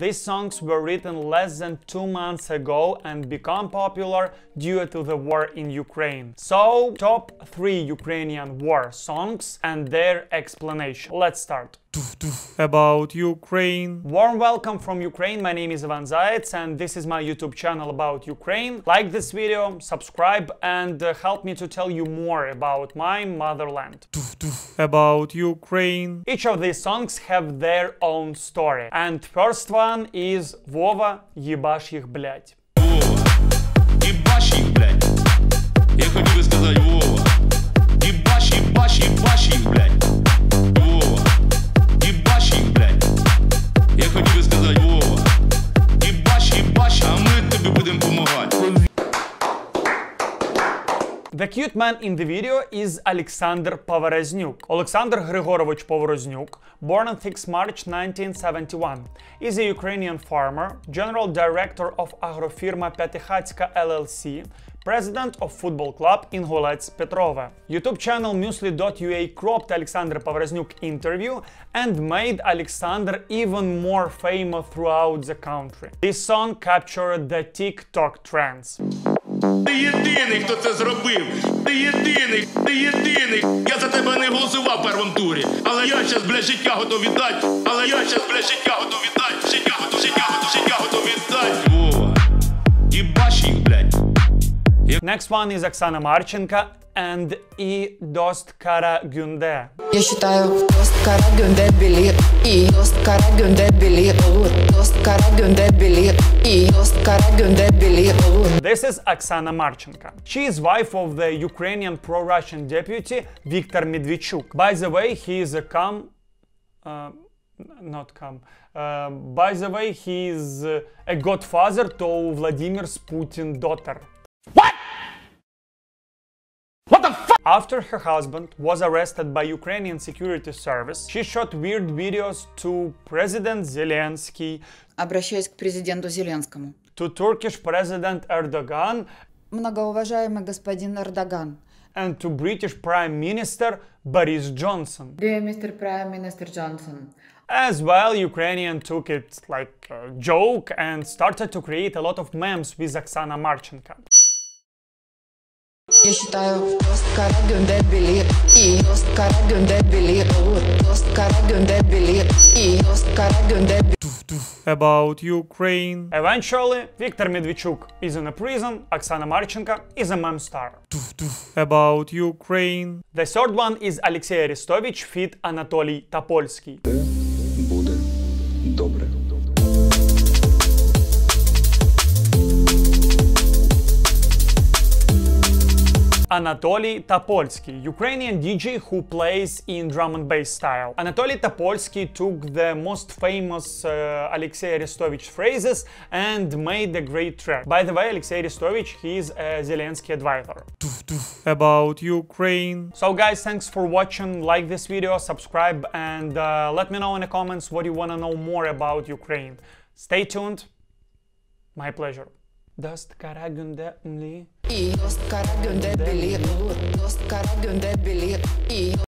These songs were written less than 2 months ago and become popular due to the war in Ukraine. So, top 3 Ukrainian war songs and their explanation. Let's start. About Ukraine. Warm welcome from Ukraine, my name is Ivan Zaiets and this is my YouTube channel about Ukraine. Like this video, subscribe and help me to tell you more about my motherland. About Ukraine. Each of these songs have their own story. And first one is Vova ebash ih blyad. Vova ebash ih blyad. Я хотів би сказати Вова. Ebash ebash ebash ih blyad. Вова. Ebash ih blyad. Я хотів би сказати Вова. Ebash ebash, а ми тобі будемо помогати. The cute man in the video is Alexander Povoroznyuk. Alexander Grigoryevich Povoroznyuk, born on 6 March 1971, is a Ukrainian farmer, general director of agrofirma Piatykhatska LLC, president of football club Inhulets Petrova. YouTube channel Muesli.ua cropped Alexander Povoroznyuk interview and made Alexander even more famous throughout the country. This song captured the TikTok trends. Ти єдиний, хто це зробив. Ти єдиний, я за тебе не голосував в першому турі. Але я щас, бля, життя готов віддати. Але я щас, бля, життя готов віддати. Життя готов віддати. Вова, єбаш їх, блядь. Next one is Oksana Marchenko and iyi dost kara günde. Я считаю, дост кара günde билет. И дост кара günde билет. Дост кара günde билет. И дост кара günde билет. This is Oksana Marchenko. She is wife of the Ukrainian pro-Russian deputy Viktor Medvedchuk. By the way, he is a a godfather to Vladimir's Putin daughter. What? What the fuck? After her husband was arrested by Ukrainian security service, she shot weird videos to President Zelensky. Обращаюсь к президенту Зеленскому. To Turkish President Erdogan. Многоуважаемый господин Эрдоган. And to British Prime Minister Boris Johnson. Dear Mr. Prime Minister Johnson. As well, Ukrainian took it like a joke and started to create a lot of memes with Oksana Marchenko. Я считаю, дост кара günde билет. И дост кара günde билет. Дост кара günde билет. И дост кара günde билет. About Ukraine. Eventually, Viktor Medvedchuk is in a prison, Oksana Marchenko is a meme star. About Ukraine. The third one is Oleksiy Arestovych feat. Anatoliy Topolsky. Anatoliy Topolsky, Ukrainian DJ who plays in drum and bass style. Anatoliy Topolsky took the most famous Oleksiy Arestovych phrases and made a great track. By the way, Oleksiy Arestovych, he is a Zelensky advisor. About Ukraine. So guys, thanks for watching, like this video, subscribe and let me know in the comments what you want to know more about Ukraine. Stay tuned, my pleasure. Dost kara günde billet. Dost kara günde billet. Dost kara günde billet.